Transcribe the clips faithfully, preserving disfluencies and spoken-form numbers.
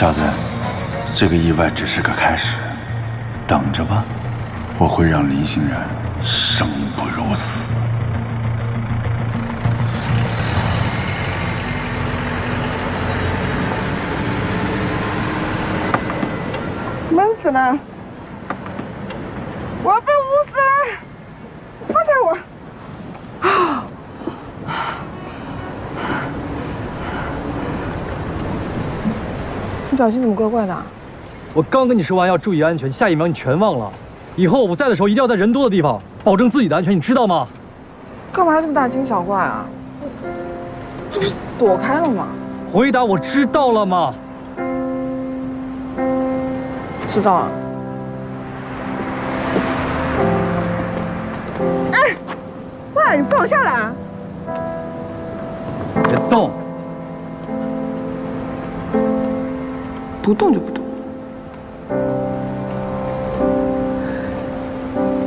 小子，这个意外只是个开始，等着吧，我会让林行人生不如死。 闷死了！我被捂死了！放开我！啊！你表情怎么怪怪的？我刚跟你说完要注意安全，下一秒你全忘了。以后我不在的时候，一定要在人多的地方，保证自己的安全，你知道吗？干嘛这么大惊小怪啊？这不是躲开了吗？回答我知道了吗？ 知道了。哎，喂，你放我下来啊！别动！不动就不动。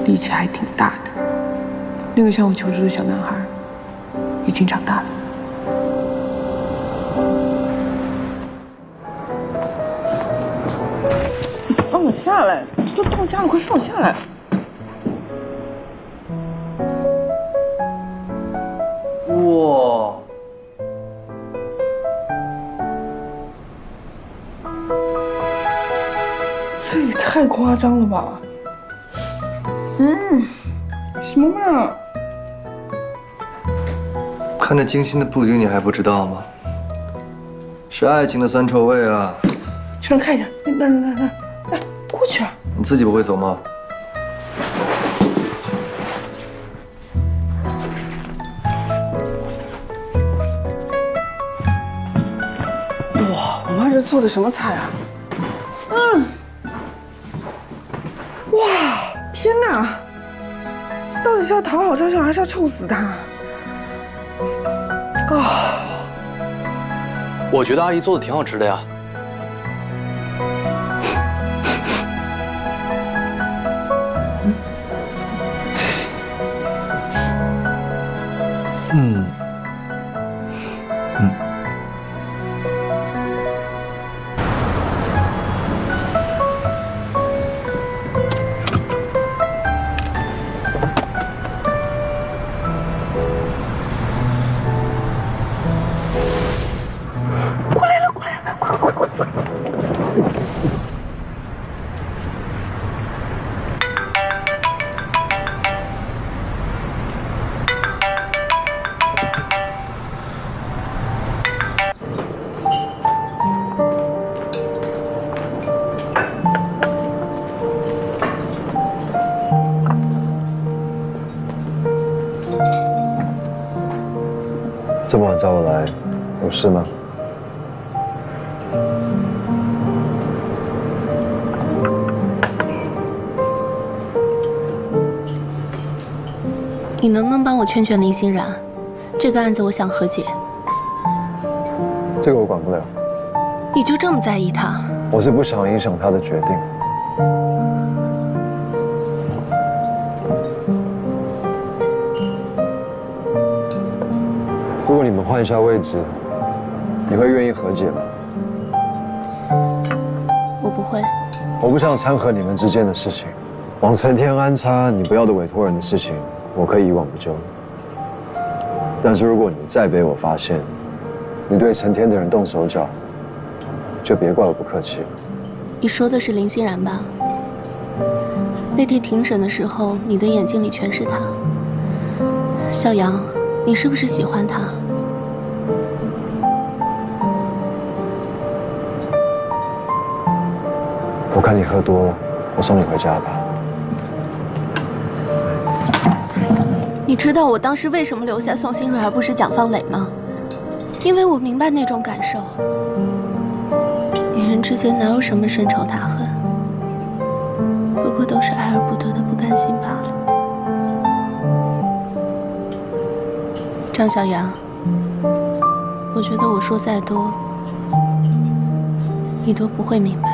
力气还挺大的。那个向我求助的小男孩，已经长大了。 放我下来！都到家了，快放我下来！哇！这也太夸张了吧！嗯，什么味儿？看着精心的布局，你还不知道吗？是爱情的酸臭味啊！去那看一下，那那那那。 过去啊！你自己不会走吗？哇，我妈这做的什么菜啊？嗯。哇，天哪！这到底是要讨好张翔，还是要臭死他？啊！我觉得阿姨做的挺好吃的呀。 嗯，嗯，过来了，过来了，快快快快！这么晚找我来，有事吗？你能不能帮我劝劝林欣然？这个案子我想和解。这个我管不了。你就这么在意他？我是不想影响他的决定。如果你们换一下位置，你会愿意和解吗？我不会。我不想掺和你们之间的事情。往陈天安插你不要的委托人的事情，我可以一往不咎。但是如果你再被我发现，你对陈天的人动手脚，就别怪我不客气了。你说的是林欣然吧？那天庭审的时候，你的眼睛里全是他。小杨，你是不是喜欢他？ 我看你喝多了，我送你回家吧。你知道我当时为什么留下宋新蕊而不是蒋方磊吗？因为我明白那种感受。女人之间哪有什么深仇大恨，不过都是爱而不得的不甘心罢了。张小杨，我觉得我说再多，你都不会明白。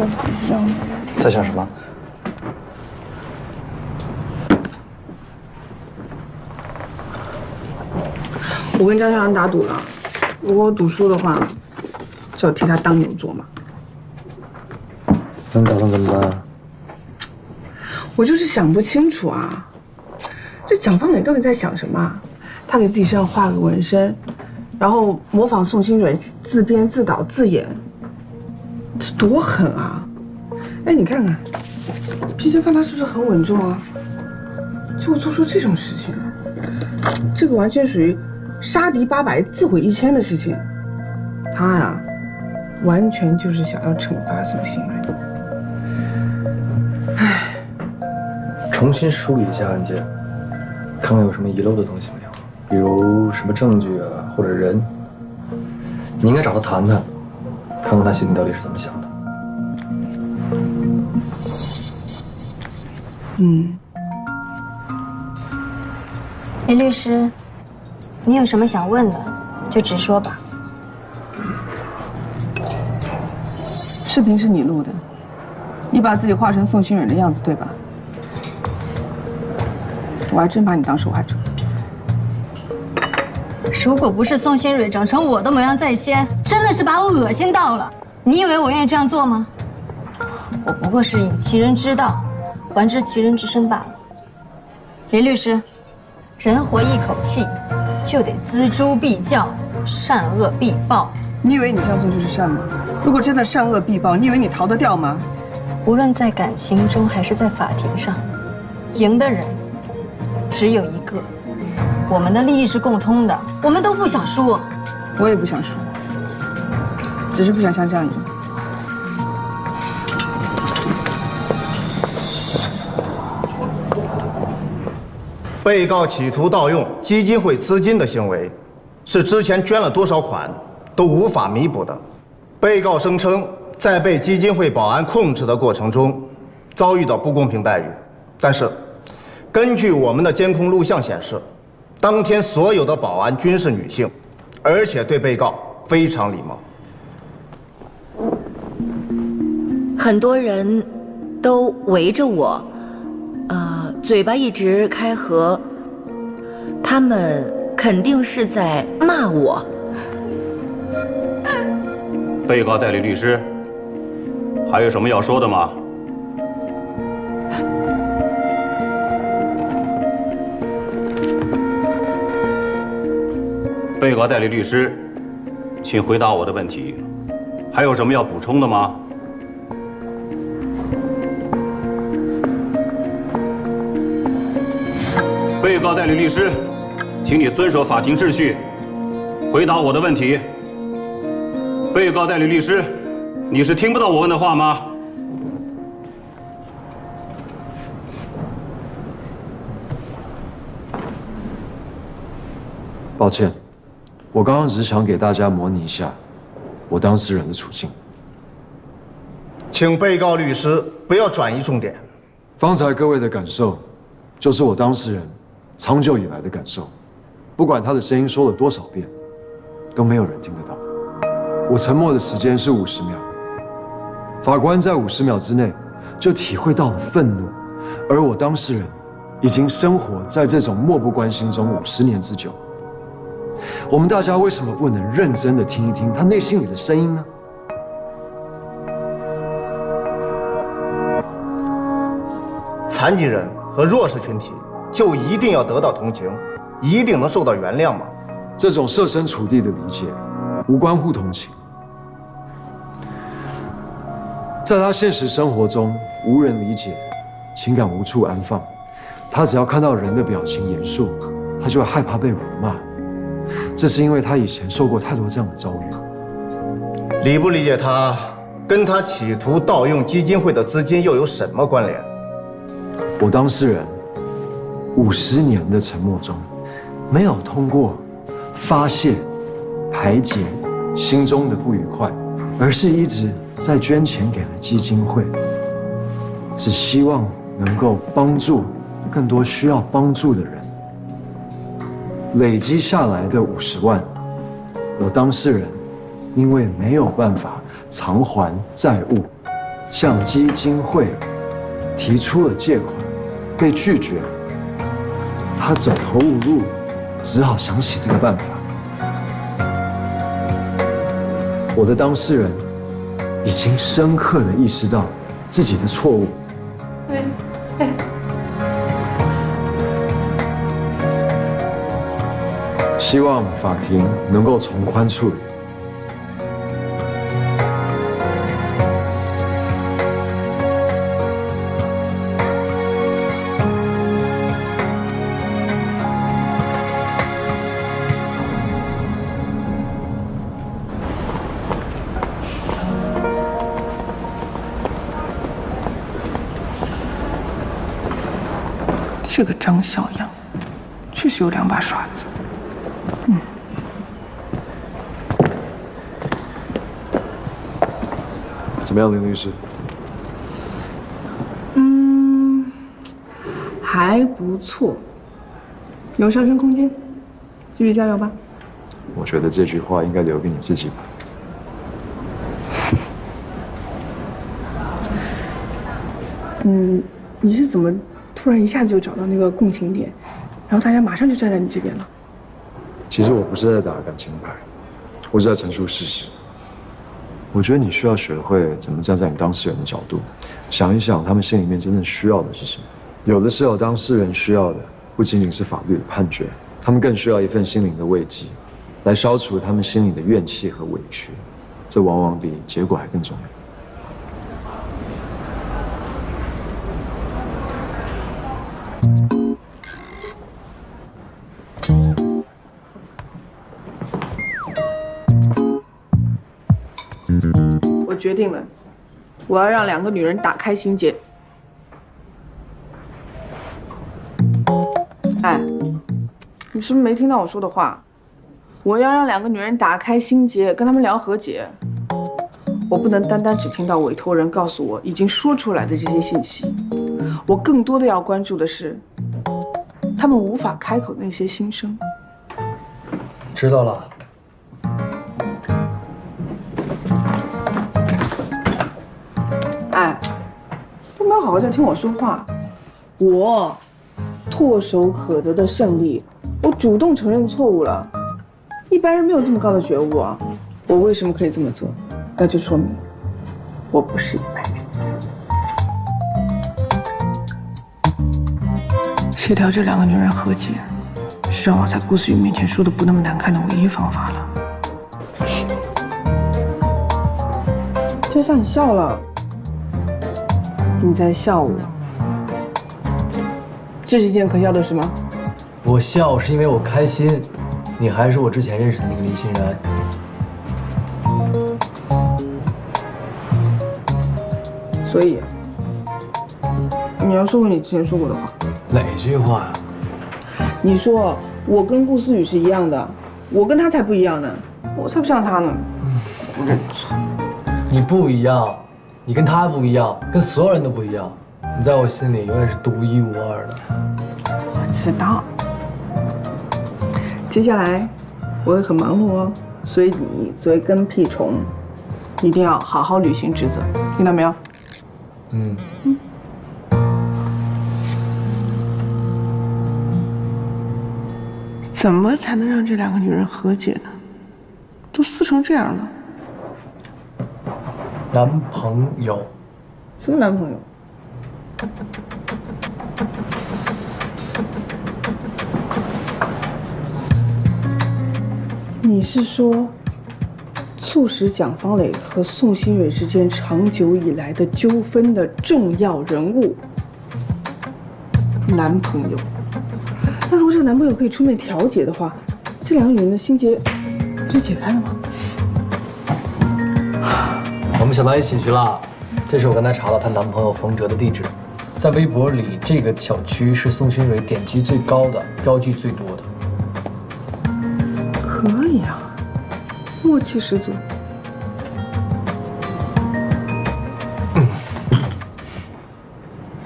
我不要。在想什么？我跟张小阳打赌了，如果我赌输的话，就要替他当牛做马。那你打算怎么办啊？我就是想不清楚啊。 这蒋方磊到底在想什么啊？他给自己身上画个纹身，然后模仿宋新蕊自编自导自演，这多狠啊！哎，你看看，皮球看他是不是很稳重啊？结果做出这种事情，这个完全属于杀敌八百自毁一千的事情。他呀、啊，完全就是想要惩罚宋新蕊。哎，重新梳理一下案件。 看看有什么遗漏的东西没有，比如什么证据啊，或者人。你应该找他谈谈，看看他心里到底是怎么想的。嗯。哎，律师，你有什么想问的，就直说吧。视频是你录的，你把自己画成宋新蕊的样子，对吧？ 我还真把你当受害者。如果不是宋新蕊长成我的模样在先，真的是把我恶心到了。你以为我愿意这样做吗？我不过是以其人之道，还治其人之身罢了。林律师，人活一口气，就得锱铢必较，善恶必报。你以为你这样做就是善吗？如果真的善恶必报，你以为你逃得掉吗？无论在感情中还是在法庭上，赢的人。 只有一个，我们的利益是共通的，我们都不想输。我也不想输，只是不想像这样赢。被告企图盗用基金会资金的行为，是之前捐了多少款都无法弥补的。被告声称，在被基金会保安控制的过程中，遭遇到不公平待遇，但是。 根据我们的监控录像显示，当天所有的保安均是女性，而且对被告非常礼貌。很多人都围着我，呃，嘴巴一直开合，他们肯定是在骂我。被告代理律师，还有什么要说的吗？ 被告代理律师，请回答我的问题，还有什么要补充的吗？被告代理律师，请你遵守法庭秩序，回答我的问题。被告代理律师，你是听不到我问的话吗？抱歉。 我刚刚只是想给大家模拟一下我当事人的处境，请被告律师不要转移重点。方才各位的感受，就是我当事人长久以来的感受，不管他的声音说了多少遍，都没有人听得到。我沉默的时间是五十秒，法官在五十秒之内就体会到了愤怒，而我当事人已经生活在这种漠不关心中五十年之久。 我们大家为什么不能认真的听一听他内心里的声音呢？残疾人和弱势群体就一定要得到同情，一定能受到原谅吗？这种设身处地的理解，无关乎同情。在他现实生活中无人理解，情感无处安放，他只要看到人的表情严肃，他就会害怕被辱骂。 这是因为他以前受过太多这样的遭遇。理不理解他，跟他企图盗用基金会的资金又有什么关联？我当事人五十年的沉默中，没有通过发泄、排解心中的不愉快，而是一直在捐钱给了基金会，只希望能够帮助更多需要帮助的人。 累积下来的五十万，我当事人因为没有办法偿还债务，向基金会提出了借款，被拒绝，他走投无路，只好想起这个办法。我的当事人已经深刻地意识到自己的错误。对，哎。 希望法庭能够从宽处理。这个张小阳确实有两把刷子。 嗯，怎么样，林律师？嗯，还不错，有上升空间，继续加油吧。我觉得这句话应该留给你自己吧。嗯，你是怎么突然一下子就找到那个共情点，然后大家马上就站在你这边了？ 其实我不是在打感情牌，我是在陈述事实。我觉得你需要学会怎么站在你当事人的角度，想一想他们心里面真正需要的是什么。有的时候，当事人需要的不仅仅是法律的判决，他们更需要一份心灵的慰藉，来消除他们心里的怨气和委屈。这往往比结果还更重要。 决定了，我要让两个女人打开心结。哎，你是不是没听到我说的话？我要让两个女人打开心结，跟他们聊和解。我不能单单只听到委托人告诉我已经说出来的这些信息，我更多的要关注的是，他们无法开口那些心声。知道了。 哎，都没有好好在听我说话。我唾手可得的胜利，我主动承认错误了。一般人没有这么高的觉悟啊！我为什么可以这么做？那就说明我不是一般人。协调这两个女人和解，是让我在顾思雨面前说的不那么难看的唯一方法了。就像你笑了。 你在笑我，这是一件可笑的事吗？我笑是因为我开心，你还是我之前认识的那个林欣然。所以，你要说回你之前说过的话。哪句话呀？你说我跟顾思雨是一样的，我跟他才不一样呢，我才不像他呢。我认错。你不一样。 你跟他不一样，跟所有人都不一样。你在我心里永远是独一无二的。我知道。接下来我会很忙碌哦，所以你作为跟屁虫，一定要好好履行职责，听到没有？嗯。嗯 怎么才能让这两个女人和解呢？都撕成这样了。 男朋友？什么男朋友？你是说，促使蒋方磊和宋新蕊之间长久以来的纠纷的重要人物，男朋友？那如果这个男朋友可以出面调解的话，这两个女人的心结不就解开了吗？ 我们想到一起去了，这是我刚才查了她男朋友冯哲的地址，在微博里这个小区是宋新蕊点击最高的，标记最多的。可以啊，默契十足。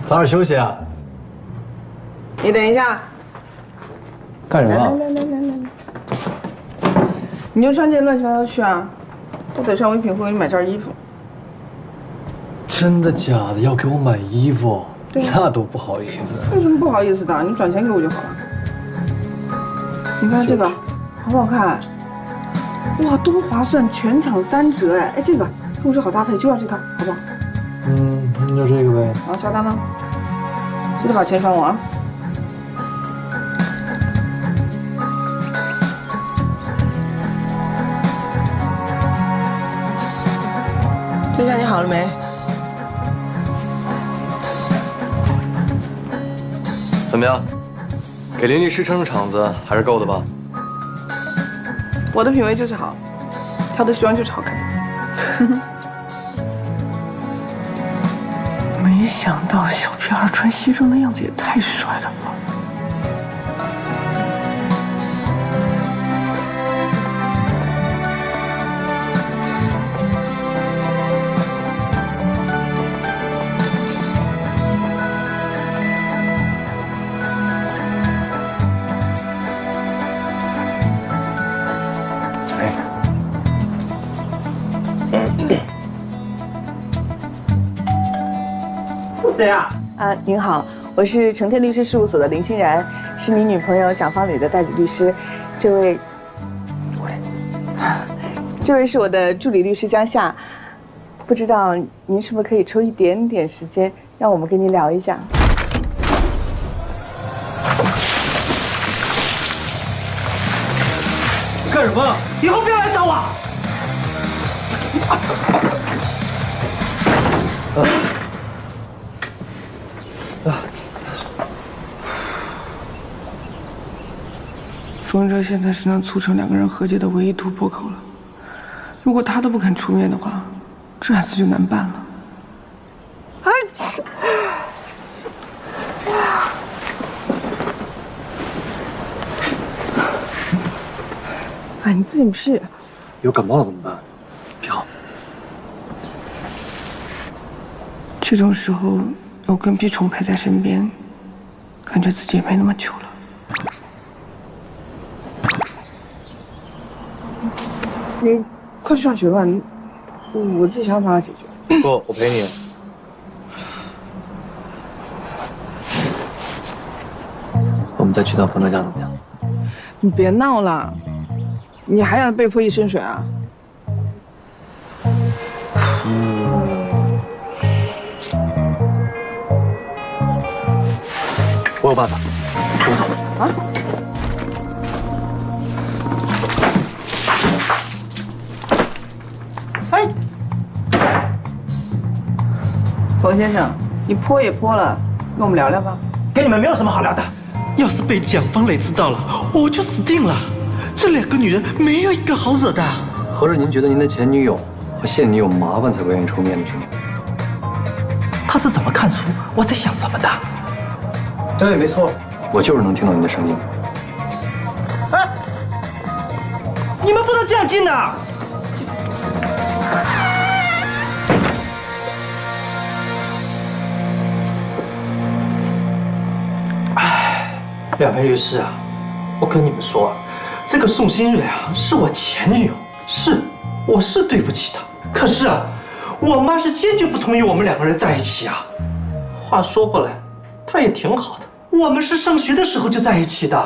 早点休息啊！你等一下，干什么？来来来来来，你就穿这乱七八糟去啊！我得上唯品会给你买件衣服。真的假的？要给我买衣服，对啊，那多不好意思。有什么不好意思的？你转钱给我就好了。你看这个，好不好看？哇，多划算，全场三折哎！哎，这个风格好搭配，就要这套，好不好？嗯，那就这个呗。啊，小刚呢？记得把钱转我啊。 这下你好了没？怎么样？给林律师撑撑场子还是够的吧？我的品味就是好，挑的西装就是好看。没想到小屁孩穿西装的样子也太帅了吧！ 谁啊？啊，您好，我是成天律师事务所的林欣然，是你女朋友蒋方磊的代理律师。这位，这位是我的助理律师江夏。不知道您是不是可以抽一点点时间，让我们跟您聊一下？干什么？以后不要来找我。啊 冯哲现在是能促成两个人和解的唯一突破口了。如果他都不肯出面的话，这案子就难办了。哎，哎，你自己屁！有感冒了怎么办？飘。这种时候有跟屁虫陪在身边，感觉自己也没那么糗了。 你快去上学吧，我自己想办法解决。不，我陪你。我们再去趟冯哲家怎么样？你别闹了，你还想被泼一身水啊？嗯，我有办法，我走。啊？ 哎，冯先生，你泼也泼了，跟我们聊聊吧。跟你们没有什么好聊的，要是被蒋方磊知道了，我就死定了。这两个女人没有一个好惹的。合着您觉得您的前女友和现女友麻烦才不愿意出面的是吗？他是怎么看出我在想什么的？对，没错，我就是能听到您的声音。哎，你们不能这样进的。 两位律师啊，我跟你们说啊，这个宋新蕊啊是我前女友，是，我是对不起她。可是啊，我妈是坚决不同意我们两个人在一起啊。话说回来，她也挺好的，我们是上学的时候就在一起的，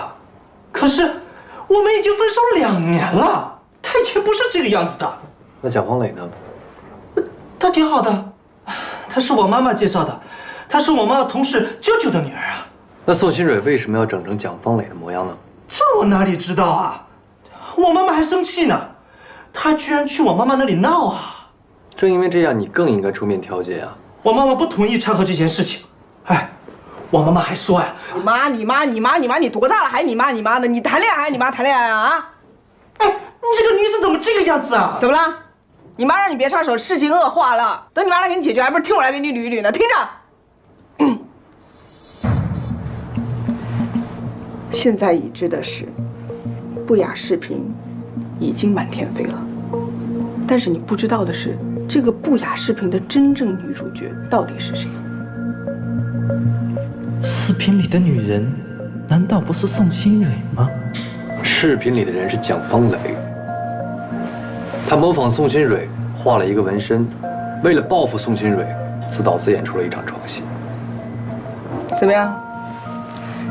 可是我们已经分手两年了，她以前不是这个样子的。那蒋方磊呢？他挺好的，他是我妈妈介绍的，他是我妈妈同事舅舅的女儿啊。 那宋新蕊为什么要整成蒋方磊的模样呢？这我哪里知道啊！我妈妈还生气呢，她居然去我妈妈那里闹啊！正因为这样，你更应该出面调解啊！我妈妈不同意掺和这件事情。哎，我妈妈还说呀、啊：“你妈，你妈，你妈，你妈，你多大了还你妈你妈呢？你谈恋爱还你妈谈恋爱啊啊！”哎，你这个女子怎么这个样子啊？怎么了？你妈让你别插手，事情恶化了。等你妈来给你解决，还不是听我来给你捋一捋呢？听着。嗯 现在已知的是，不雅视频已经满天飞了。但是你不知道的是，这个不雅视频的真正女主角到底是谁？视频里的女人，难道不是宋新蕊吗？视频里的人是蒋方磊，他模仿宋新蕊画了一个纹身，为了报复宋新蕊，自导自演出了一场床戏。怎么样？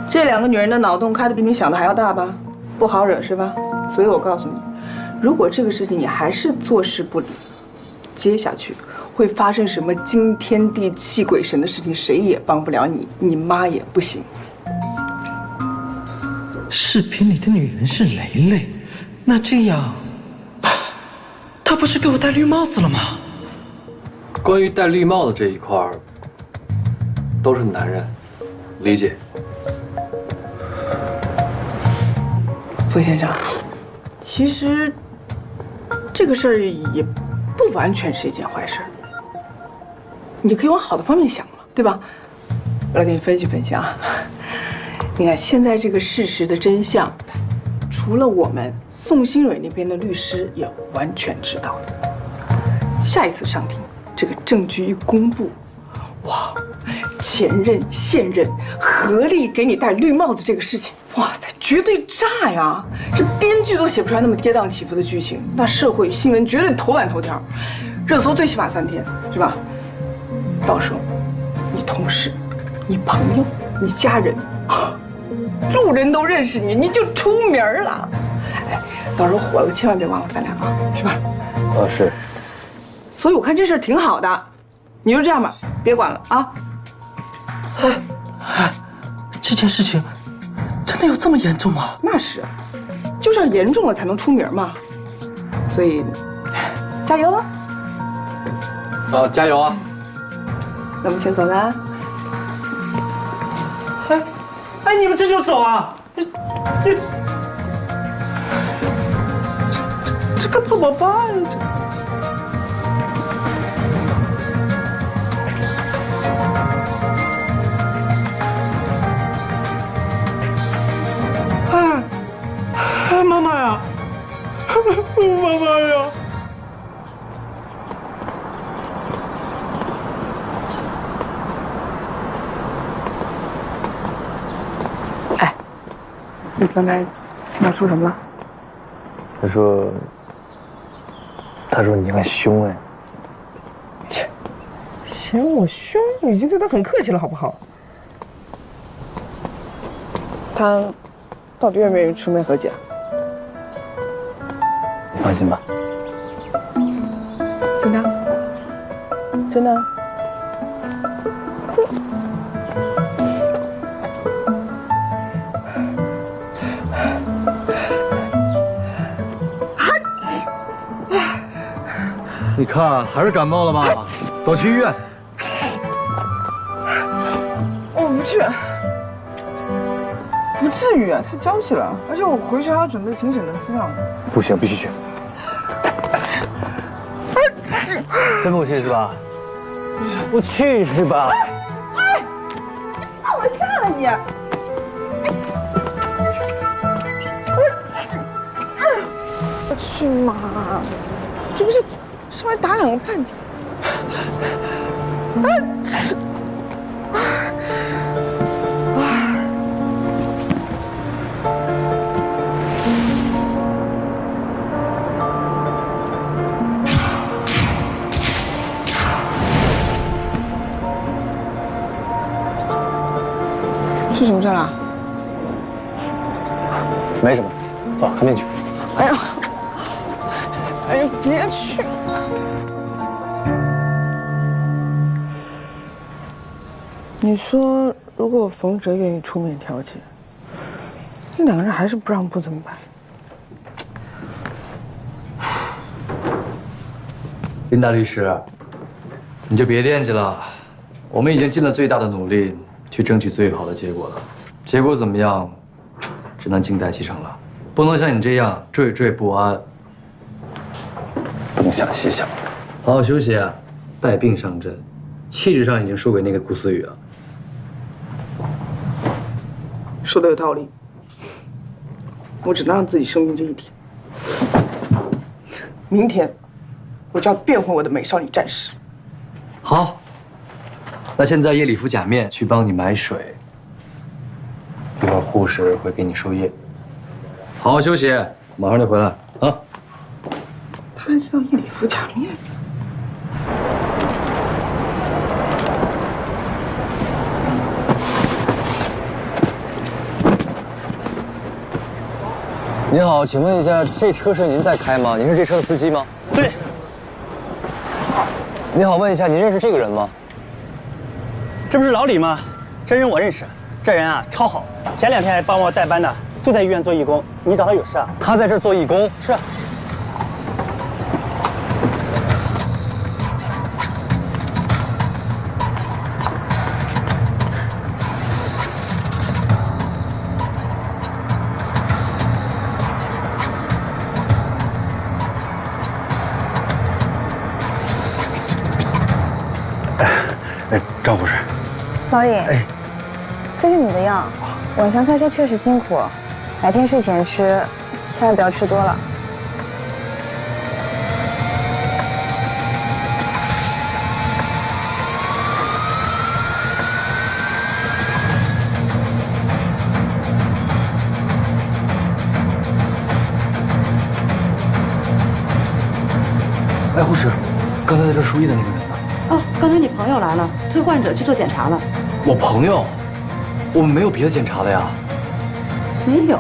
这两个女人的脑洞开得比你想的还要大吧？不好惹是吧？所以我告诉你，如果这个事情你还是坐视不理，接下去会发生什么惊天地泣鬼神的事情，谁也帮不了你，你妈也不行。视频里的女人是蕾蕾，那这样，她不是给我戴绿帽子了吗？ 关于戴绿帽子这一块，都是男人，理解。傅先生，其实这个事儿也不完全是一件坏事，你可以往好的方面想嘛，对吧？我来给你分析分析啊。你看现在这个事实的真相，除了我们宋新蕊那边的律师也完全知道了。下一次上庭。 这个证据一公布，哇，前任、现任合力给你戴绿帽子这个事情，哇塞，绝对炸呀！这编剧都写不出来那么跌宕起伏的剧情，那社会新闻绝对头版头条，热搜最起码三天，是吧？到时候，你同事、你朋友、你家人，路人都认识你，你就出名了。哎，到时候火了千万别忘了咱俩啊，是吧？哦，是。 所以我看这事儿挺好的，你就这样吧，别管了啊。哎，这件事情真的有这么严重吗？那是，就是要严重了才能出名嘛。所以，加油啊！啊，加油啊！那我们先走了。哎，哎，你们这就走啊？这这这可怎么办呀？这。 妈妈呀，妈妈呀！哎，你刚才听他说什么了？他说，他说你很凶哎。切，嫌我凶，已经对他很客气了，好不好？他到底愿不愿意出面和解？ 放心吧，真的，真的，你看还是感冒了吧？走去医院。我不去，不至于啊，太娇气了。而且我回去还要准备庭审的资料。不行，必须去。 真不去是吧？不去是吧？哎，你放我下来你！我去嘛！这不是上来打两个半天。是什么事啊？没什么，走，看病去。哎呀，哎呀，别去！你说，如果冯哲愿意出面调解，那两个人还是不让步怎么办？林大律师，你就别惦记了，我们已经尽了最大的努力。 去争取最好的结果了，结果怎么样，只能静待其成了。不能像你这样惴惴不安。东想西想，好好休息啊，带病上阵，气质上已经输给那个顾思雨了。说的有道理，我只能让自己生病这一天。明天，我就要变回我的美少女战士。好。 那现在夜里服假面去帮你买水，一会儿护士会给你输液，好好休息，马上就回来啊！他还知道夜里服假面。您好，请问一下，这车是您在开吗？您是这车的司机吗？对。您好，问一下，您认识这个人吗？这不是老李吗？这人我认识，这人啊超好，前两天还帮我代班呢，就在医院做义工。你找他有事啊？他在这做义工？是。 赵博士，老李，哎，这是你的药。晚上开车确实辛苦，白天睡前吃，千万不要吃多了。哎，护士，刚才在这输液的那个人。 哦，刚才你朋友来了，推患者去做检查了。我朋友，我们没有别的检查的呀。没有。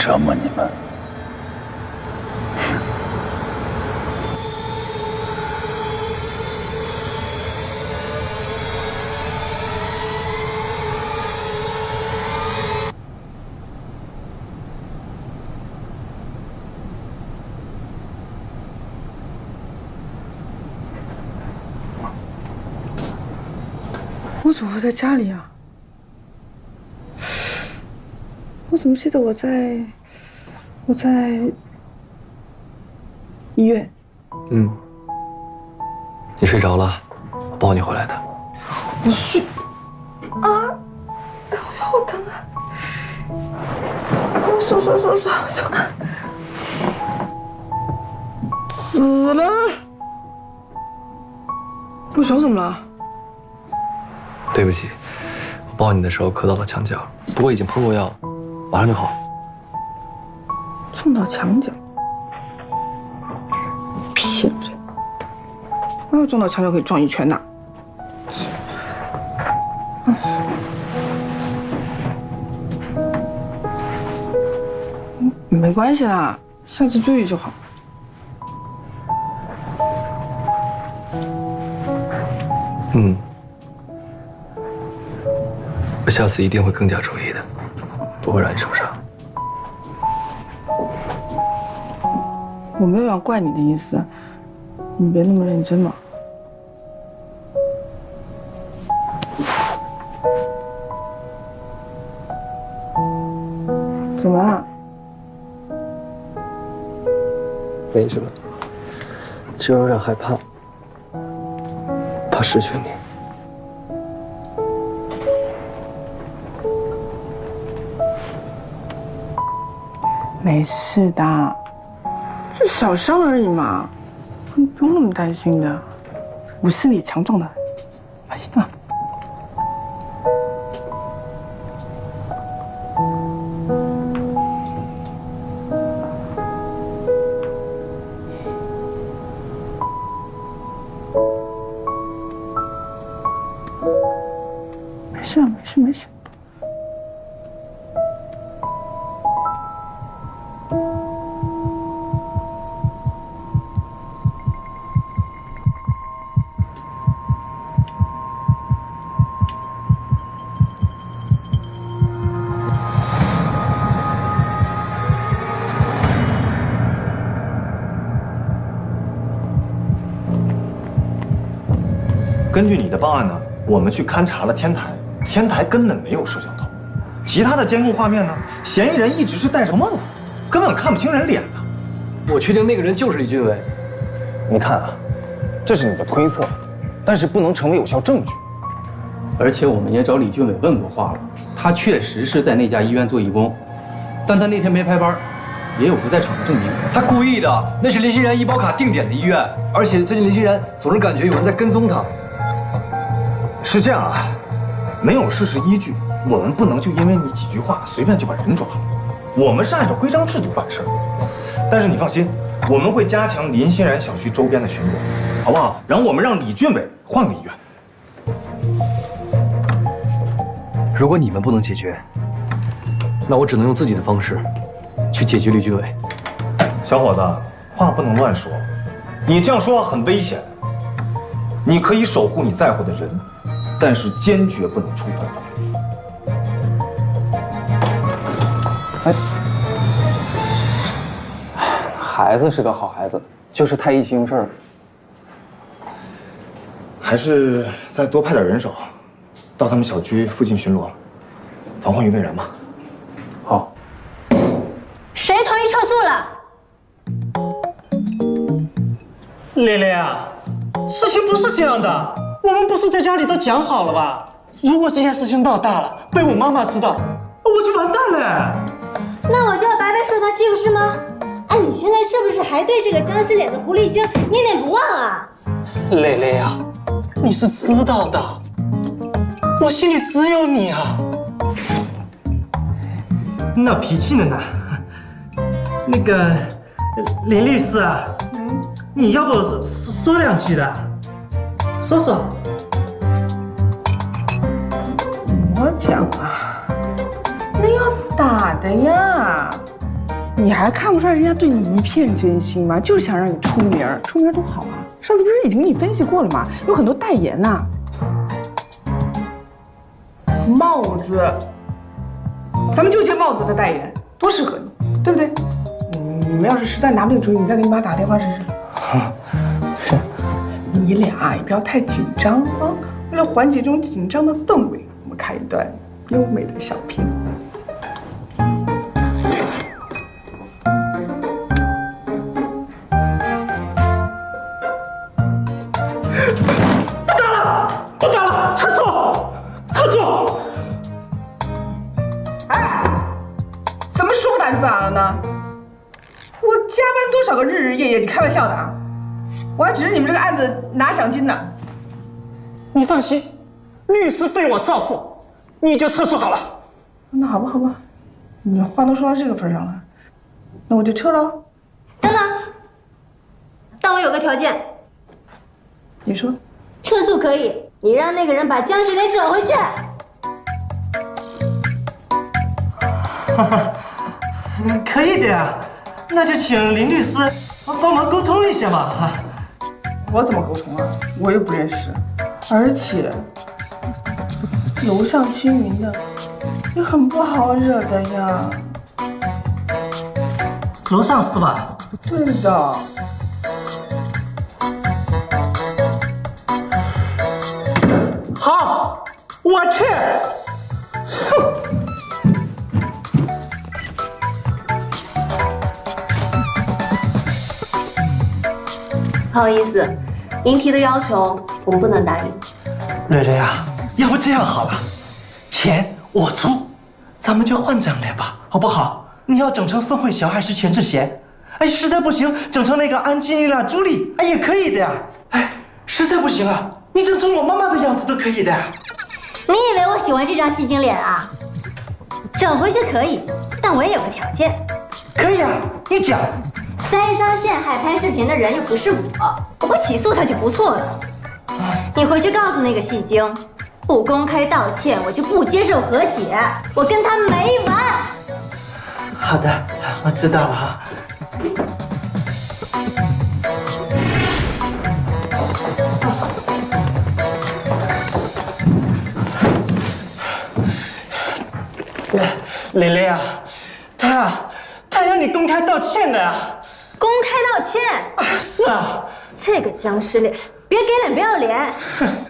折磨你们。 我怎么会在家里啊？我怎么记得我在？ 我在医院。嗯，你睡着了，我抱你回来的。我睡啊，好疼啊！我手手手手手，死了！我手怎么了？对不起，我抱你的时候磕到了墙角，不过已经喷过药了，马上就好。 碰到墙角，骗人！哪有撞到墙角可以撞一圈的？嗯，没关系啦，下次注意就好。嗯，我下次一定会更加注意的，不会让你受伤。 我没有要怪你的意思，你别那么认真嘛。怎么了？没什么，就有点害怕，怕失去你。 没事的，这小伤而已嘛，你不用那么担心的。我是你强壮的，放心吧。 根据你的报案呢，我们去勘察了天台，天台根本没有摄像头，其他的监控画面呢，嫌疑人一直是戴着帽子，根本看不清人脸的。我确定那个人就是李俊伟。你看啊，这是你的推测，但是不能成为有效证据。而且我们也找李俊伟问过话了，他确实是在那家医院做义工，但他那天没排班，也有不在场的证明。他故意的，那是林欣然医保卡定点的医院，而且最近林欣然总是感觉有人在跟踪他。 是这样啊，没有事实依据，我们不能就因为你几句话随便就把人抓了。我们是按照规章制度办事儿，但是你放心，我们会加强林欣然小区周边的巡逻，好不好？然后我们让李俊伟换个医院。如果你们不能解决，那我只能用自己的方式去解决李俊伟。小伙子，话不能乱说，你这样说话很危险。你可以守护你在乎的人。 但是坚决不能触犯法律。哎，孩子是个好孩子，就是太意气用事了。还是再多派点人手，到他们小区附近巡逻，防患于未然嘛。好。谁同意撤诉了？蕾蕾啊，事情不是这样的。 我们不是在家里都讲好了吧？如果这件事情闹大了，被我妈妈知道，我就完蛋了。那我就要白白受她欺负是吗？哎，你现在是不是还对这个僵尸脸的狐狸精念念不忘啊？蕾蕾啊，你是知道的，我心里只有你啊。闹脾气呢呢？那个林律师啊，嗯、你要不说说两句的？ 说说，我讲啊，那要打的呀！你还看不出来人家对你一片真心吗？就是想让你出名，出名多好啊！上次不是已经给你分析过了吗？有很多代言呐、啊，帽子，咱们就接帽子的代言，多适合你，对不对？嗯，你们要是实在拿不定主意，你再给你妈打电话试试。 你俩也不要太紧张啊！为了缓解这种紧张的氛围，我们看一段优美的小品。不打了，不打了，撤诉，撤诉！哎，怎么说不打就不打了呢？我加班多少个日日夜夜，你开玩笑的啊？ 我还指着你们这个案子拿奖金呢。你放心，律师费我照付，你就撤诉好了。那好吧，好吧，你话都说到这个份上了，那我就撤了。等等，但我有个条件。你说，撤诉可以，你让那个人把僵尸脸整回去。哈哈，可以的呀，那就请林律师帮忙沟通一下嘛，哈。 我怎么沟通啊？我又不认识，而且楼上居民的也很不好惹的呀。楼上是吧？对的。好，我去。哼。 不好意思，您提的要求我们不能答应。蕾蕾啊，要不这样好了，钱我出，咱们就换张脸吧，好不好？你要整成宋慧乔还是全智贤？哎，实在不行整成那个安吉丽娜·朱莉，哎也可以的呀。哎，实在不行啊，你整成我妈妈的样子都可以的。你以为我喜欢这张戏精脸啊？整回去可以，但我也有个条件。可以啊，你讲。栽赃陷害拍视频的人又不是我，我不起诉他就不错了。你回去告诉那个戏精，不公开道歉，我就不接受和解，我跟他没完。好的，我知道了哈。 蕾蕾啊，他他要你公开道歉的啊！公开道歉啊！是啊，这个僵尸脸，别给脸不要脸！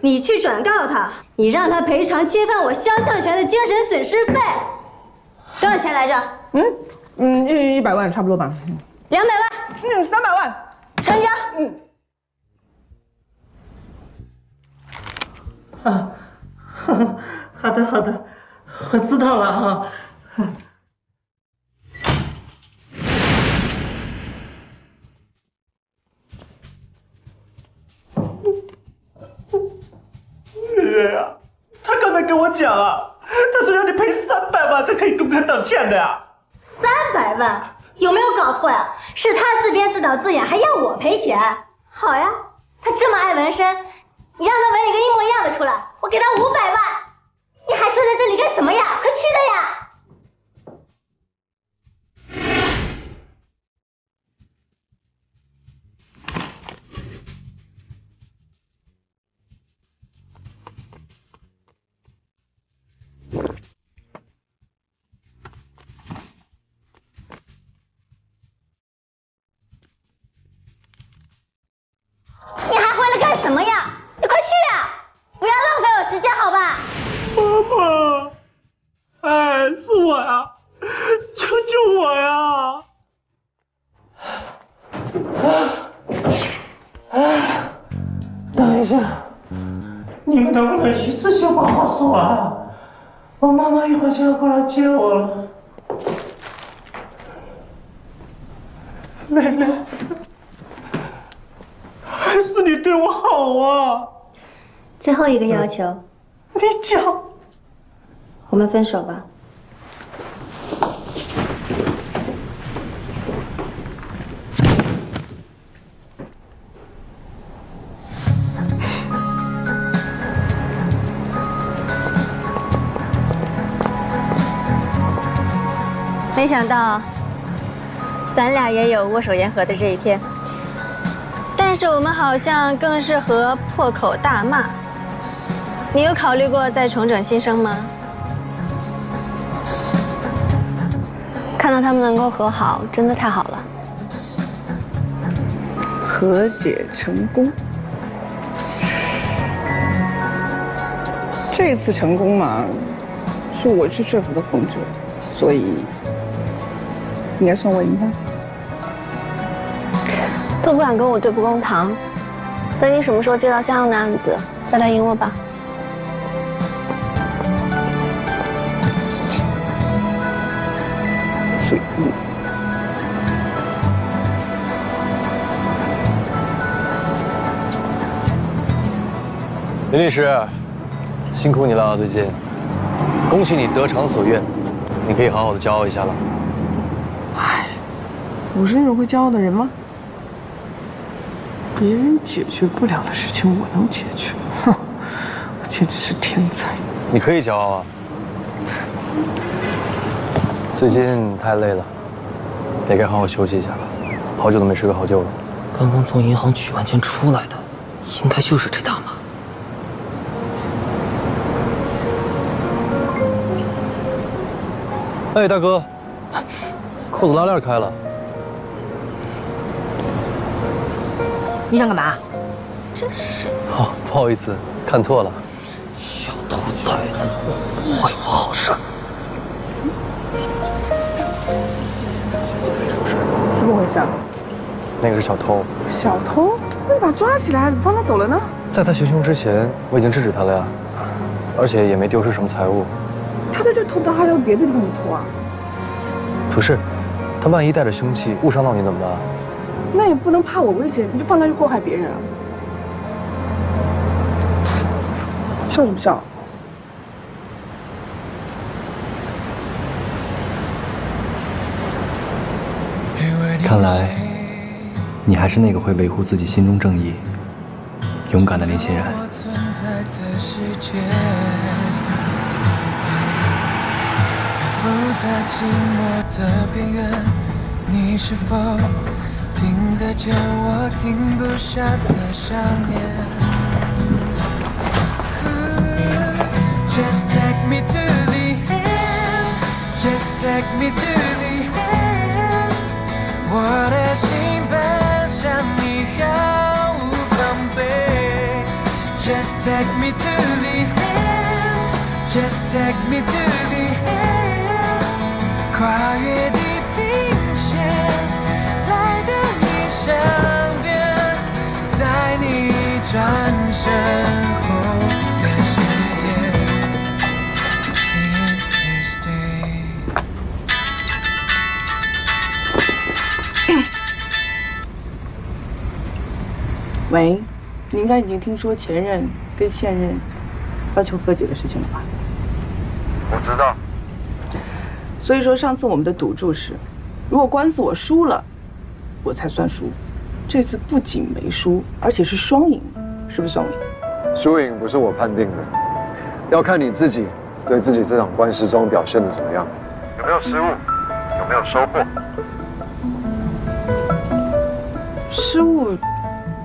你去转告他，你让他赔偿侵犯我肖像权的精神损失费，多少钱来着？嗯嗯，一一百万差不多吧。两百万。嗯，三百万。成交。嗯。啊，好的好的，我知道了哈。 月月啊，他刚才跟我讲啊，他说要你赔三百万才可以公开道歉的呀。三百万？有没有搞错呀？是他自编自导自演，还要我赔钱？好呀，他这么爱纹身，你让他纹一个一模一样的出来，我给他五百万。你还坐在这里干什么呀？快去他呀！ 就要过来接我了，蕾蕾，还是你对我好啊！最后一个要求，你讲，我们分手吧。没想到，咱俩也有握手言和的这一天，但是我们好像更适合破口大骂。你有考虑过再重整新生吗？看到他们能够和好，真的太好了。和解成功，这次成功嘛，是我去说服的孔雀，所以。 你要送我一份，都不敢跟我对簿公堂。等你什么时候接到像样的案子，再来赢我吧。随意。林律师，辛苦你了，最近。恭喜你得偿所愿，你可以好好的骄傲一下了。 我是那种会骄傲的人吗？别人解决不了的事情，我能解决，哼，我简直是天才。你可以骄傲啊。最近太累了，也该好好休息一下了。好久都没睡个好觉了。刚刚从银行取完钱出来的，应该就是这大妈。哎，大哥，裤子拉链开了。 你想干嘛？真是哦，不好意思，看错了。小兔崽子，坏我好事儿！怎么回事？那个是小偷。小偷？那你把他抓起来，怎么放他走了呢？在他行凶之前，我已经制止他了呀，而且也没丢失什么财物。他在这偷盗，还有别的地方偷啊？不是，他万一带着凶器误伤到你怎么办？ 那也不能怕我威胁，你就放他去祸害别人啊！证上。看来，你还是那个会维护自己心中正义、勇敢的林欣然。听得见我停不下的想念。Just take me to the end, just take me to the end。我的心奔向你毫无防备。Just take me to the end, just take me to the end。跨越地平线。 身边，在你转身后的世界 ，Can't you stay？ 喂，你应该已经听说前任跟现任要求和解的事情了吧？我知道。所以说，上次我们的赌注是，如果官司我输了。 我才算输，这次不仅没输，而且是双赢，是不是双赢？输赢不是我判定的，要看你自己对自己这场官司中表现的怎么样，有没有失误，有没有收获。失误，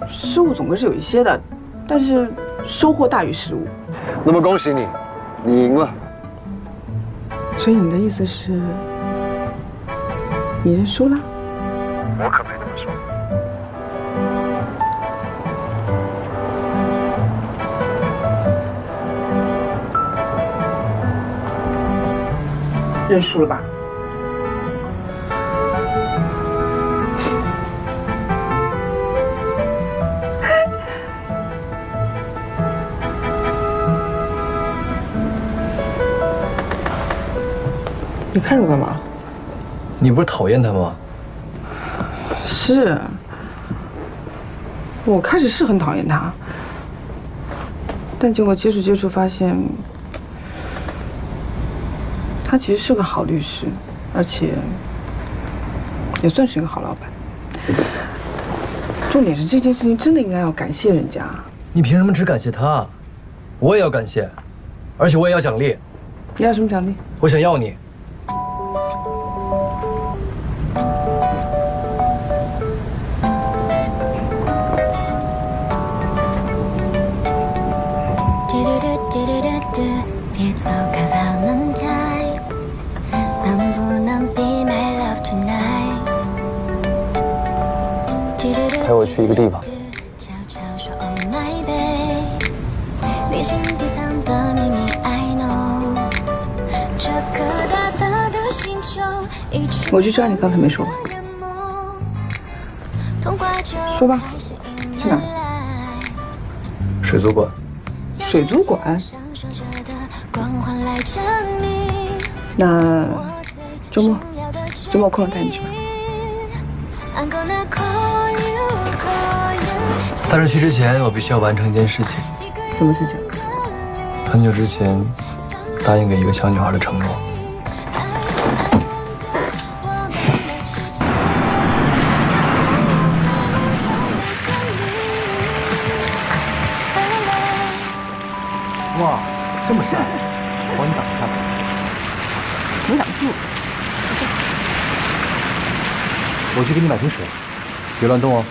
失误总归是有一些的，但是收获大于失误。那么恭喜你，你赢了。所以你的意思是，你认输了？ 我可没这么说。认输了吧？你看着我干嘛？你不是讨厌他吗？ 是，我开始是很讨厌他，但经过接触接触，发现他其实是个好律师，而且也算是一个好老板。重点是这件事情真的应该要感谢人家。你凭什么只感谢他？我也要感谢，而且我也要奖励。你要什么奖励？我想要你。 陪我去一个地方。我就知道你刚才没说话。说吧，去哪？水族馆。水族馆？那周末，周末空了带你去吧。 但是去之前，我必须要完成一件事情。什么事情？很久之前答应给一个小女孩的承诺。哇，这么帅！我帮你挡一下吧。没挡住。我去给你买瓶水，别乱动哦。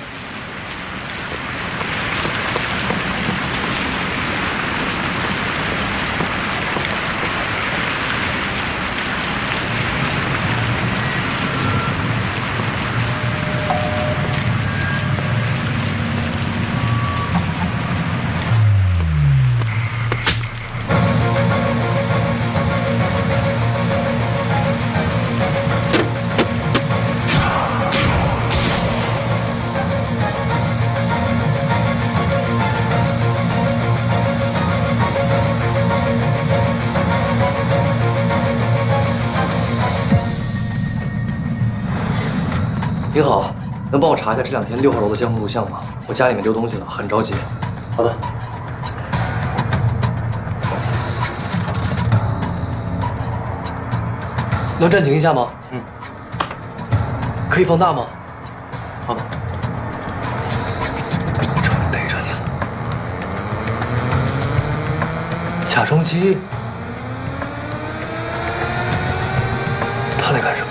您好，能帮我查一下这两天六号楼的监控录像吗？我家里面丢东西了，很着急。好的。能暂停一下吗？嗯。可以放大吗？好吧。我这逮着你了。贾中基，他来干什么？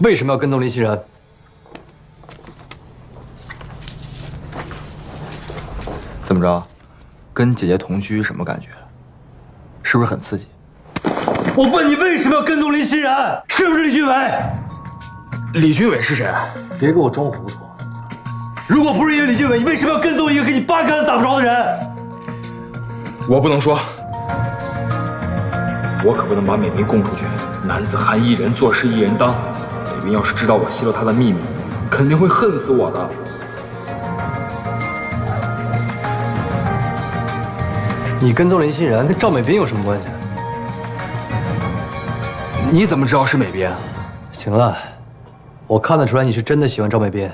为什么要跟踪林欣然？怎么着，跟姐姐同居什么感觉？是不是很刺激？我问你为什么要跟踪林欣然？是不是李俊伟？李俊伟是谁？别给我装糊涂！如果不是因为李俊伟，你为什么要跟踪一个给你八竿子打不着的人？我不能说，我可不能把美民供出去。男子汉一人做事一人当。 你要是知道我泄露他的秘密，肯定会恨死我的。你跟踪林欣然跟赵美彬有什么关系？你怎么知道是美彬？行了，我看得出来你是真的喜欢赵美彬。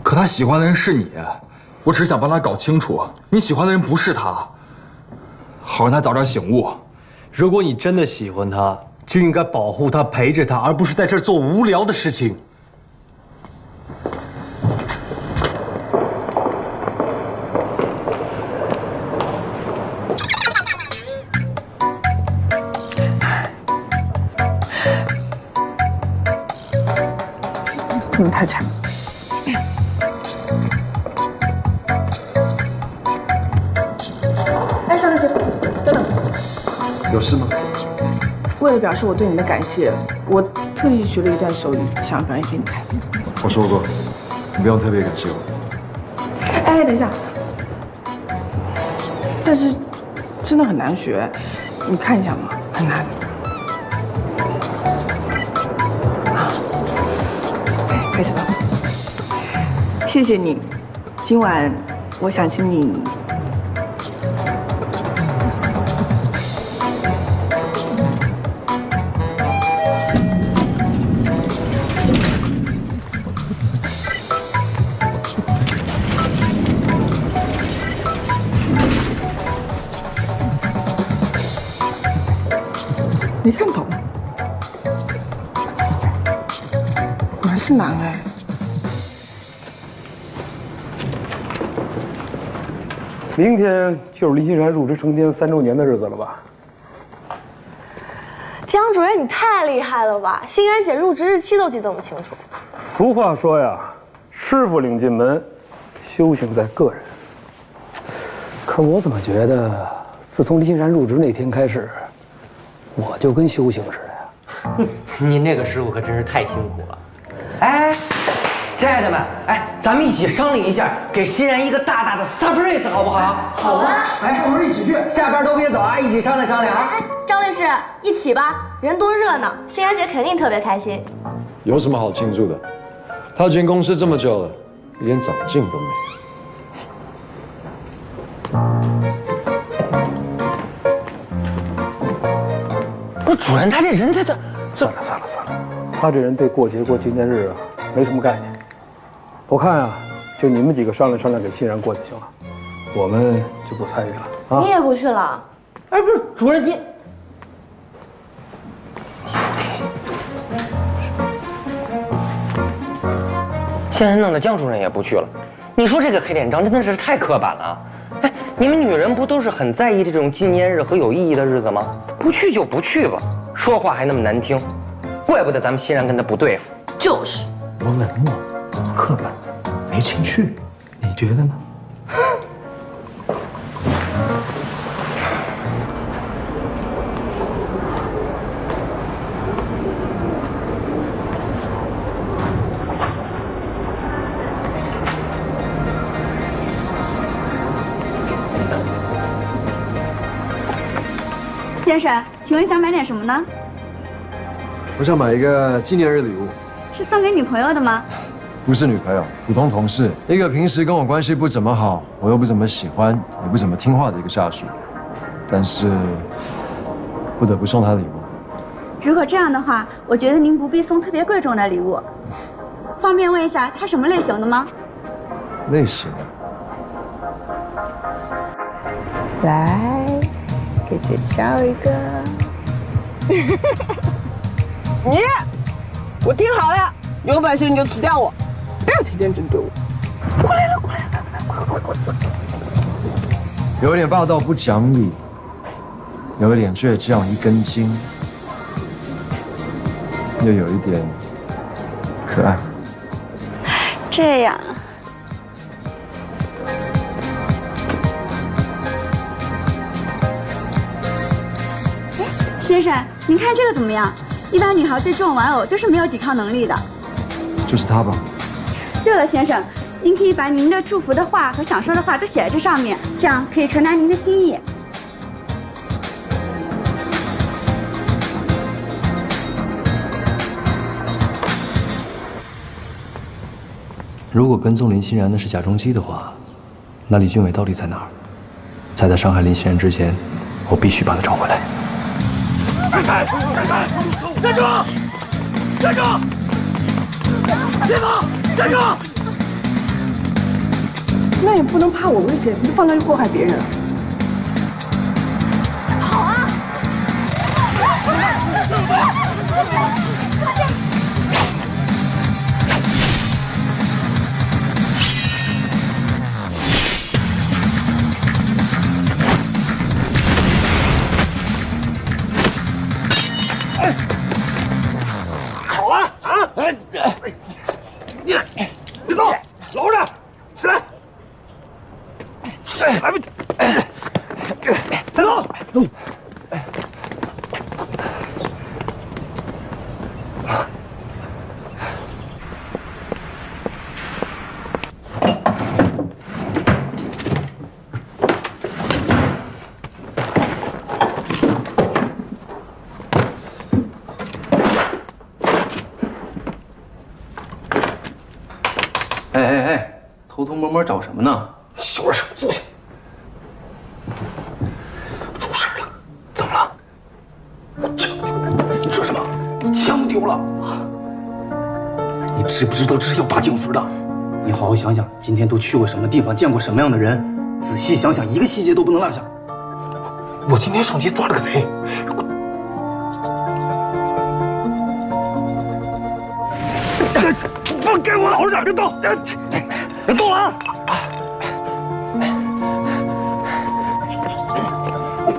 可他喜欢的人是你，我只是想帮他搞清楚，你喜欢的人不是他，好让他早点醒悟。如果你真的喜欢他。 就应该保护他，陪着他，而不是在这儿做无聊的事情。嗯，太馋了。哎，上去，等等。有事吗？ 为了表示我对你的感谢，我特意学了一段手语，想表演给你看。我说过，你不用特别感谢我。哎，等一下，但是真的很难学，你看一下嘛，很难。啊，开始吧。谢谢你，今晚我想请你。 没看懂，果然是难哎！明天就是林欣然入职成天三周年的日子了吧？江主任，你太厉害了吧！欣然姐入职日期都记得那么清楚。俗话说呀，师傅领进门，修行在个人。可我怎么觉得，自从林欣然入职那天开始。 我就跟修行似的呀！您那个师傅可真是太辛苦了。哎，亲爱的们，哎，咱们一起商量一下，给欣然一个大大的 surprise 好不好？好啊！哎，我们一起去，下班都别走啊，一起商量商量啊！哎，张律师，一起吧，人多热闹，欣然姐肯定特别开心。有什么好庆祝的？她进公司这么久了，一点长进都没有。 主任，他这人，他这……算了算了算了，他这人对过节过纪念日啊，没什么概念。我看啊，就你们几个商量商量，给欣然过就行了，我们就不参与了啊。你也不去了？哎，不是，主任你……现在弄得江主任也不去了，你说这个黑脸章真的是太刻板了。哎。 你们女人不都是很在意这种纪念日和有意义的日子吗？不去就不去吧，说话还那么难听，怪不得咱们欣然跟他不对付。就是，我冷漠、刻板、没情趣，你觉得呢？先生，请问想买点什么呢？我想买一个纪念日礼物。是送给女朋友的吗？不是女朋友，普通同事，一个平时跟我关系不怎么好，我又不怎么喜欢，也不怎么听话的一个下属。但是，不得不送她礼物。如果这样的话，我觉得您不必送特别贵重的礼物。方便问一下，她什么类型的吗？类型。来。 给姐挑一个，你，我听好了，有本事你就辞掉我，不要天天针对我。过来了，过来了，快快快快！有点霸道不讲理，有一点倔强一根筋，又有一点可爱。这样。 先生，您看这个怎么样？一般女孩对这种玩偶都是没有抵抗能力的，就是它吧。对了，先生，您可以把您的祝福的话和想说的话都写在这上面，这样可以传达您的心意。如果跟踪林欣然的是贾中基的话，那李俊伟到底在哪儿？在他伤害林欣然之前，我必须把他找回来。 站住！站住！站住！别跑！站住！那也不能怕我危险，你就放他去祸害别人啊！跑啊！快点！好啊啊！哎哎，你别动，搂着，起来。哎，还不，别动，动。摸摸找什么呢？小点声，坐下。出事了！怎么了？我枪！你说什么？你枪丢了啊？你知不知道这是要扒警服的？你好好想想，今天都去过什么地方，见过什么样的人，仔细想想，一个细节都不能落下。我今天上街抓了个贼。 给我老实点，别动！别动啊！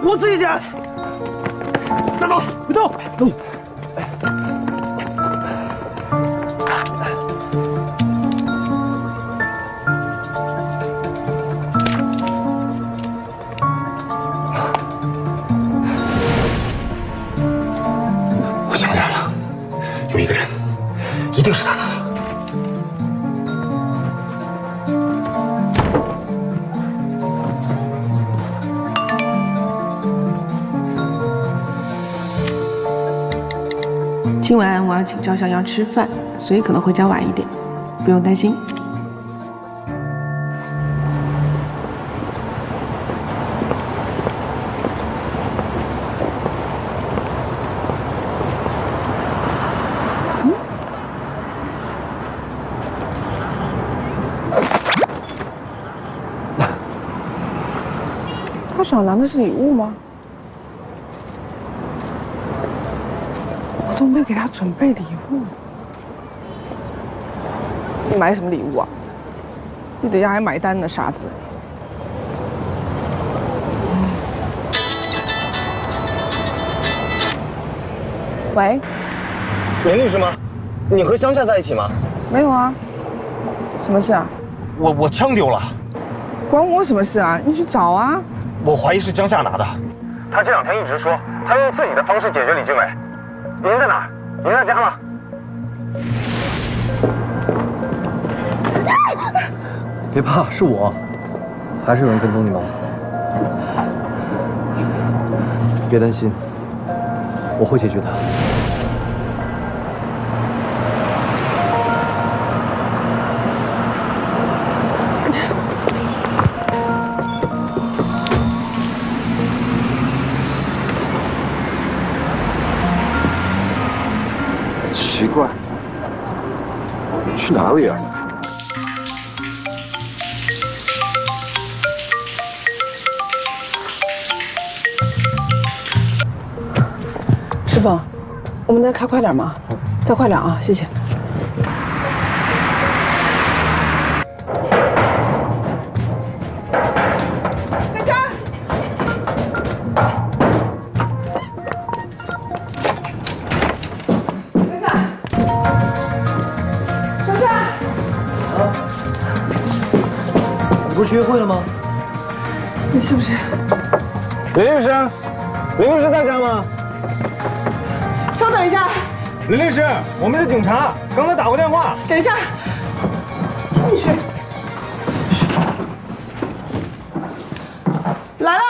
我自己捡。别动！别动！动！我想起来了，有一个人，一定是他拿的。 今晚我要请赵逍遥吃饭，所以可能回家晚一点，不用担心。嗯、他手拿的是礼物吗？ 都没给他准备礼物，你买什么礼物啊？你等一下还买单呢，傻子！喂，林律师吗？你和乡下在一起吗？没有啊，什么事啊？我我枪丢了，管我什么事啊？你去找啊！我怀疑是江夏拿的，他这两天一直说他用自己的方式解决李俊伟。 您在哪儿？您在家吗？别怕，是我。还是有人跟踪你吗？别担心，我会解决它。 奇怪，去哪里啊？师傅，我们再开快点嘛，再快点啊！谢谢。在这儿。不是约会了吗？你是不是林律师？林律师在家吗？稍等一下，林律师，我们是警察，刚才打过电话。等一下，进去。来了。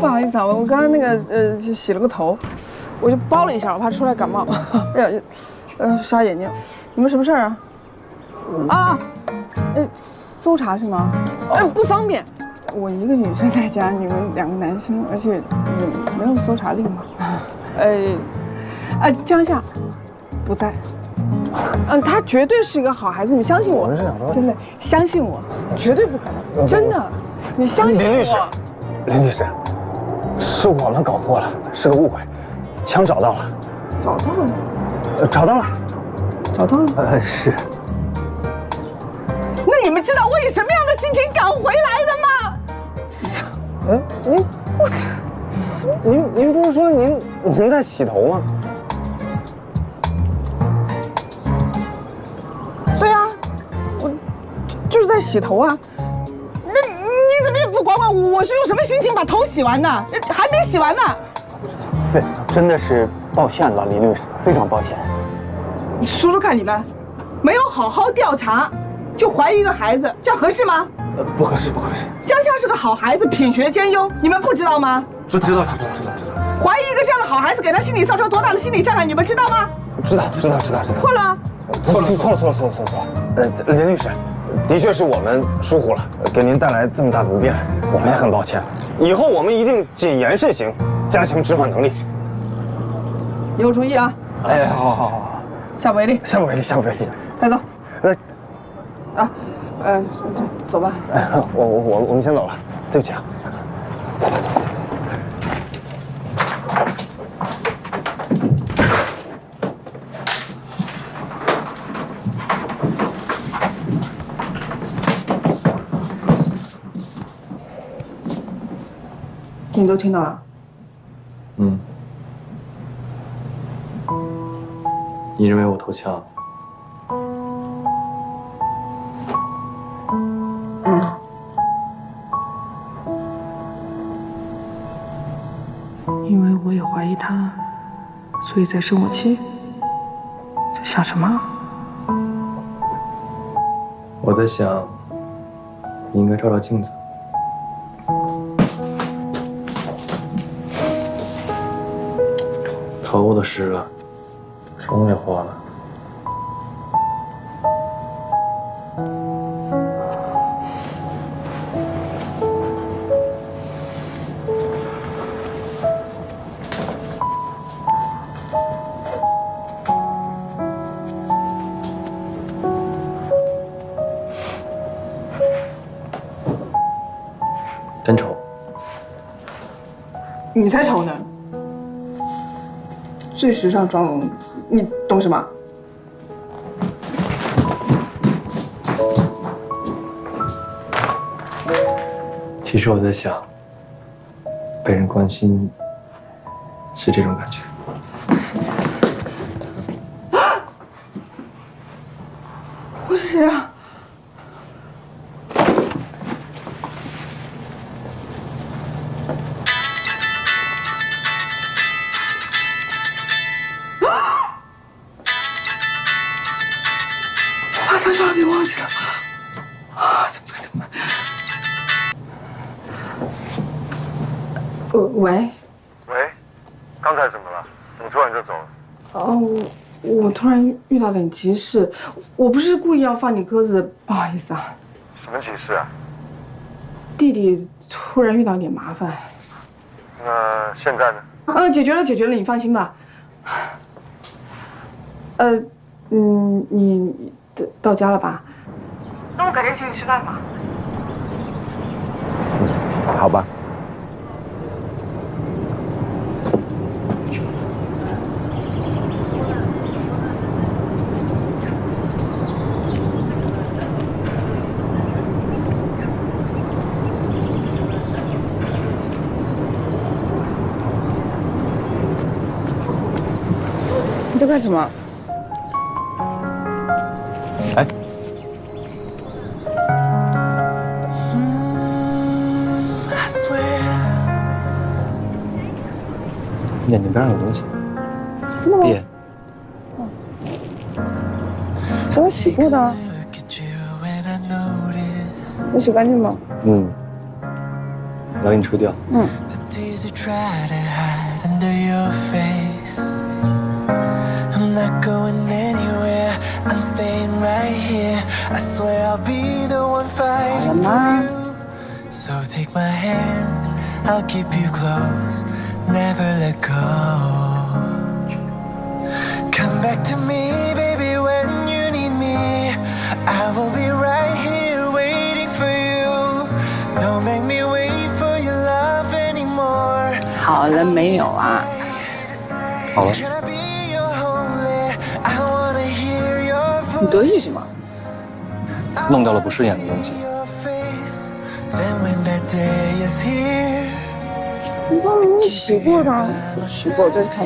不好意思啊，我刚才那个呃，就洗了个头，我就包了一下，我怕出来感冒。哎呀，呃，傻眼睛，你们什么事儿啊？啊，哎，搜查是吗？哎，不方便，我一个女生在家，你们两个男生，而且你没有搜查令吗？呃，啊，江夏不在。嗯，他绝对是一个好孩子，你们相信我，真的相信我，绝对不可能，真的，你相信我。林律师。 是我们搞错了，是个误会。枪找到了，找到了，呃、找到了，找到了。呃，是。那你们知道我以什么样的心情赶回来的吗？嗯，您我什么？您您不是说您您在洗头吗？对啊，我就是在洗头啊。 不管管我是用什么心情把头洗完的，还没洗完呢。对，真的是抱歉了，林律师，非常抱歉。你说说看，你们没有好好调查，就怀疑一个孩子，这样合适吗？呃，不合适，不合适。江夏是个好孩子，品学兼优，你们不知道吗？知道，知道，知道，知道，知道。怀疑一个这样的好孩子，给他心理造成多大的心理障碍，你们知道吗？知道，知道，知道，知道。错了，错了，错了，错了，错了，错了。呃，林律师。 的确是我们疏忽了，给您带来这么大的不便，我们也很抱歉。以后我们一定谨言慎行，加强执法能力。以后注意啊！哎，好好好好，下不为例，下不为例，下不为例。带走。那，啊，嗯，走吧。哎，我我我我们先走了，对不起啊。走吧走吧。 你都听到了，嗯。你认为我投降？嗯。因为我也怀疑他了，所以在生我气，在想什么？我在想，你应该照照镜子。 头都湿了，妆也花了。真丑！你才丑呢！ 最时尚妆容，你懂什么？其实我在想，被人关心是这种感觉。是啊。 喂，喂，刚才怎么了？怎么突然就走了？哦，我突然遇到点急事，我不是故意要放你鸽子的，不好意思啊。什么急事啊？弟弟突然遇到点麻烦。那现在呢？呃，解决了，解决了，你放心吧。呃，嗯，你到到家了吧？那我改天请你吃饭吧。好吧。 在干什么？哎，眼睛边上有东西，闭眼。我洗过的，我洗干净吗？嗯，我给你吹掉。嗯。 Not going anywhere. I'm staying right here. I swear I'll be the one fighting for you. So take my hand. I'll keep you close. Never let go. Come back to me, baby, when you need me. I will be right here waiting for you. Don't make me wait for your love anymore. 好了没有啊？好了。 你得意什么？弄掉了不顺眼的东西。你帮我洗过的，洗过再看。